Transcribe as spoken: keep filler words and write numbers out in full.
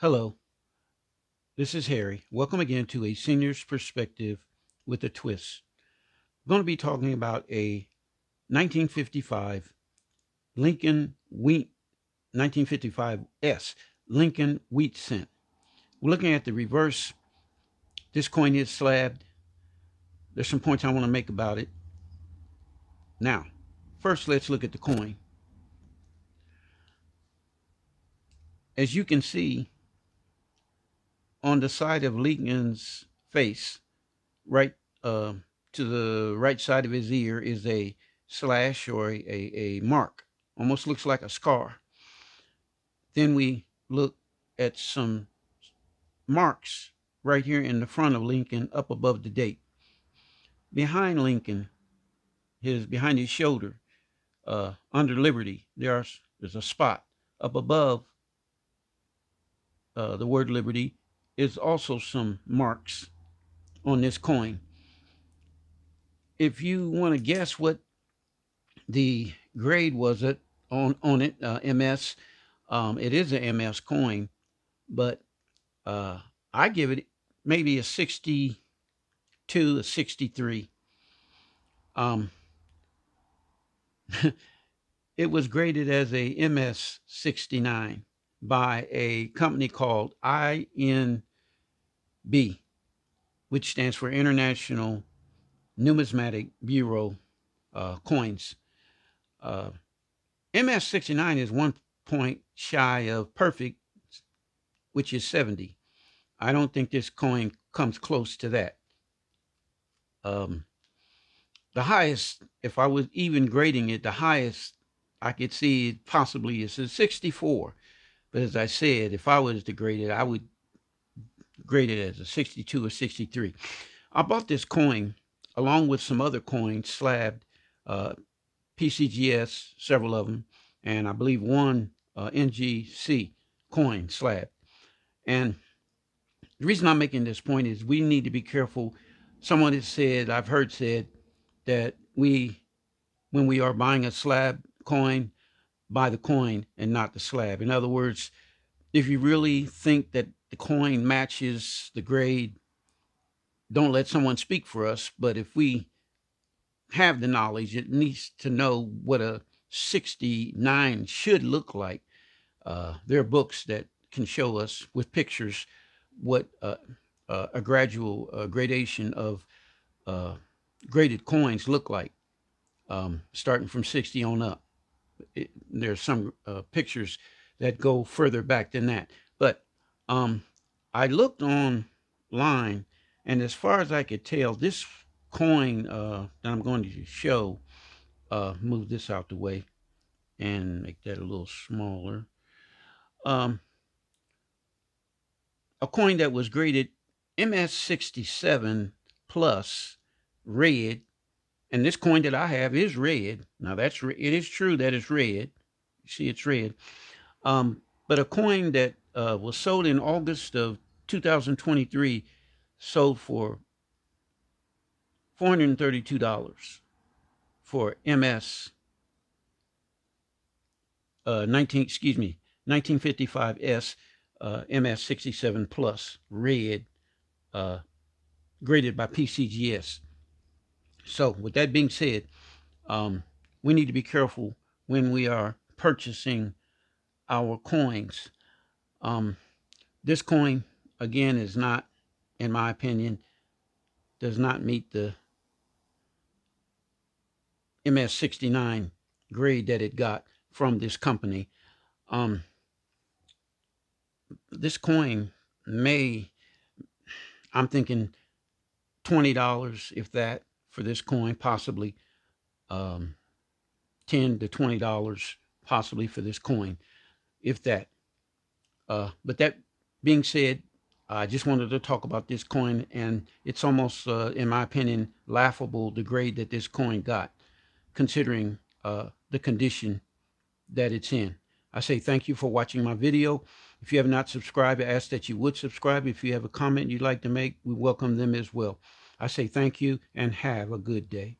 Hello, this is Harry. Welcome again to A Senior's Perspective with a Twist. I'm going to be talking about a nineteen fifty-five Lincoln Wheat, nineteen fifty-five S, Lincoln Wheat Cent. We're looking at the reverse. This coin is slabbed. There's some points I want to make about it. Now, first let's look at the coin. As you can see, on the side of Lincoln's face, right uh, to the right side of his ear, is a slash or a, a, a mark. Almost looks like a scar. Then we look at some marks right here in the front of Lincoln, up above the date. Behind Lincoln, his behind his shoulder, uh, under Liberty, there's there's a spot. Up above uh, the word Liberty is also some marks on this coin. If you want to guess what the grade was it on on it, uh, M S. Um, it is an M S coin, but uh, I give it maybe a sixty-two, a sixty-three. Um, it was graded as a M S sixty-nine by a company called I N G. B, which stands for International Numismatic Bureau uh, coins. Uh, M S sixty-nine is one point shy of perfect, which is seventy. I don't think this coin comes close to that. Um, the highest, if I was even grading it, the highest I could see it possibly is a sixty-four. But as I said, if I was to grade it, I would graded as a sixty-two or sixty-three. I bought this coin along with some other coins slabbed, uh, P C G S, several of them, and I believe one uh, N G C coin slabbed. And the reason I'm making this point is we need to be careful. Someone has said, I've heard said, that we, when we are buying a slab coin, buy the coin and not the slab. In other words, if you really think that the coin matches the grade, don't let someone speak for us. But if we have the knowledge, at least to know what a sixty-nine should look like. Uh, there are books that can show us with pictures what uh, uh, a gradual uh, gradation of uh, graded coins look like, um, starting from sixty on up. It, there are some uh, pictures that go further back than that. But Um, I looked online, and as far as I could tell, this coin uh, that I'm going to show, uh, move this out the way and make that a little smaller. Um, a coin that was graded M S sixty-seven plus red, and this coin that I have is red. Now that's it is true that it's red. You see, it's red. Um, but a coin that Uh, was sold in August of two thousand twenty-three, sold for four hundred thirty-two dollars for M S uh, nineteen, excuse me, nineteen fifty-five S, uh, M S sixty-seven plus red, uh, graded by P C G S. So with that being said, um, we need to be careful when we are purchasing our coins. Um, this coin, again, is not, in my opinion, does not meet the M S sixty-nine grade that it got from this company. Um, this coin may, I'm thinking twenty dollars, if that, for this coin, possibly um, ten to twenty dollars, possibly for this coin, if that. Uh, but that being said, I just wanted to talk about this coin, and it's almost, uh, in my opinion, laughable the grade that this coin got, considering uh, the condition that it's in. I say thank you for watching my video. If you have not subscribed, I ask that you would subscribe. If you have a comment you'd like to make, we welcome them as well. I say thank you and have a good day.